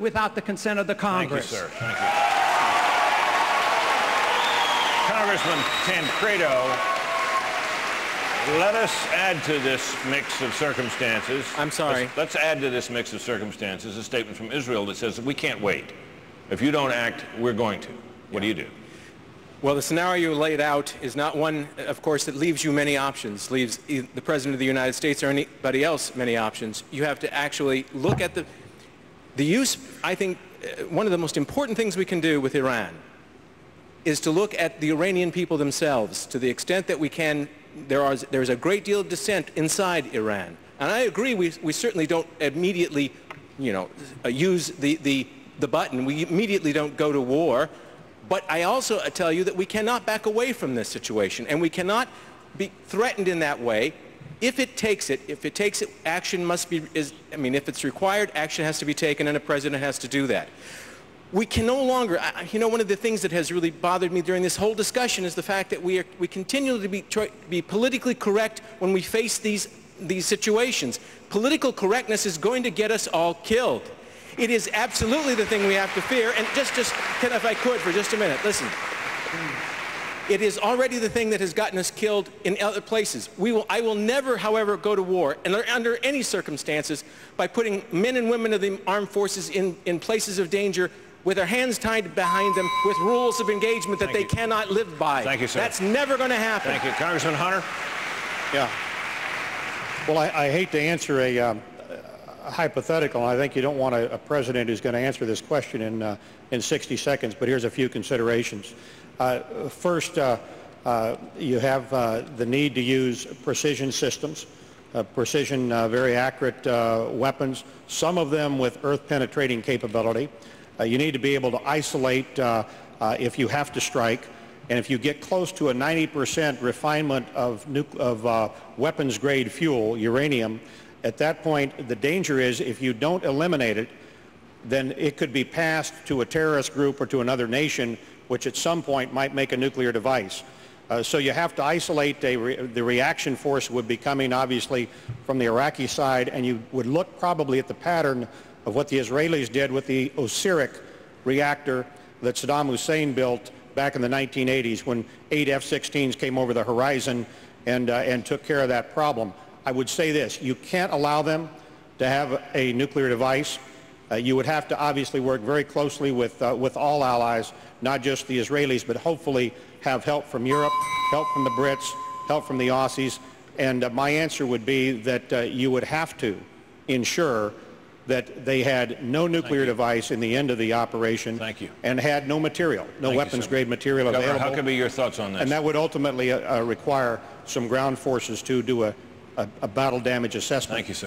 without the consent of the Congress. Thank you, sir. Thank you. Congressman Tancredo, let us add to this mix of circumstances. I'm sorry. Let's add to this mix of circumstances a statement from Israel that says we can't wait. If you don't act, we're going to. What do you do? Well, the scenario laid out is not one, of course, that leaves you many options, leaves the President of the United States or anybody else many options. You have to actually look at the use. I think one of the most important things we can do with Iran is to look at the Iranian people themselves. To the extent that we can, there's a great deal of dissent inside Iran. And I agree, we certainly don't immediately, you know, use the button. We immediately don't go to war. But I also tell you that we cannot back away from this situation, and we cannot be threatened in that way. If it takes it, action must be, if it's required, action has to be taken, and a president has to do that. We can no longer, one of the things that has really bothered me during this whole discussion is the fact that we continue to be politically correct when we face these situations. Political correctness is going to get us all killed. It is absolutely the thing we have to fear. And if I could for just a minute, listen. It is already the thing that has gotten us killed in other places. I will never, however, go to war, and under any circumstances, by putting men and women of the armed forces in places of danger with their hands tied behind them, with rules of engagement that they cannot live by. Thank you, sir. That's never going to happen. Thank you. Congressman Hunter? Yeah. Well, I hate to answer a hypothetical, and I think you don't want a president who's going to answer this question in 60 seconds, but here's a few considerations. First, you have the need to use precision systems, very accurate weapons, some of them with earth-penetrating capability. You need to be able to isolate if you have to strike. And if you get close to a 90% refinement of weapons-grade fuel, uranium, at that point, the danger is if you don't eliminate it, then it could be passed to a terrorist group or to another nation, which at some point might make a nuclear device. So you have to isolate the reaction force would be coming, obviously, from the Iraqi side, and you would look probably at the pattern of what the Israelis did with the Osiric reactor that Saddam Hussein built back in the 1980s when 8 F-16s came over the horizon and took care of that problem. I would say this, you can't allow them to have a nuclear device. You would have to obviously work very closely with all allies, not just the Israelis, but hopefully have help from Europe, help from the Brits, help from the Aussies. And my answer would be that you would have to ensure that they had no nuclear device in the end of the operation. Thank you. And had no material, no weapons-grade material available. Governor, how can be your thoughts on this? And that would ultimately require some ground forces to do a battle damage assessment. Thank you, sir.